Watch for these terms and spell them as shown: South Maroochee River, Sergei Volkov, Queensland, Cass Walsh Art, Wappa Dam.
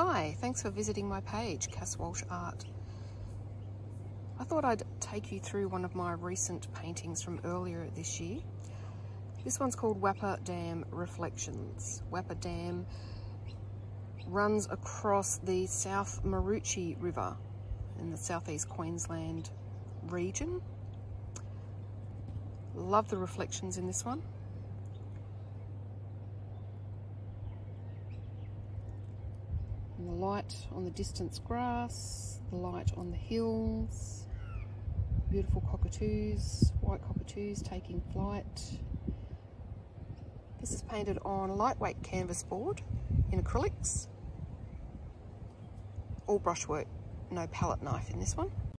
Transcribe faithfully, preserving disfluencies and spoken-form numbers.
Hi, thanks for visiting my page, Cass Walsh Art. I thought I'd take you through one of my recent paintings from earlier this year. This one's called Wappa Dam Reflections. Wappa Dam runs across the South Maroochee River in the southeast Queensland region. Love the reflections in this one. And the light on the distant grass, the light on the hills, beautiful cockatoos, white cockatoos taking flight. This is painted on a lightweight canvas board in acrylics. All brushwork, no palette knife in this one.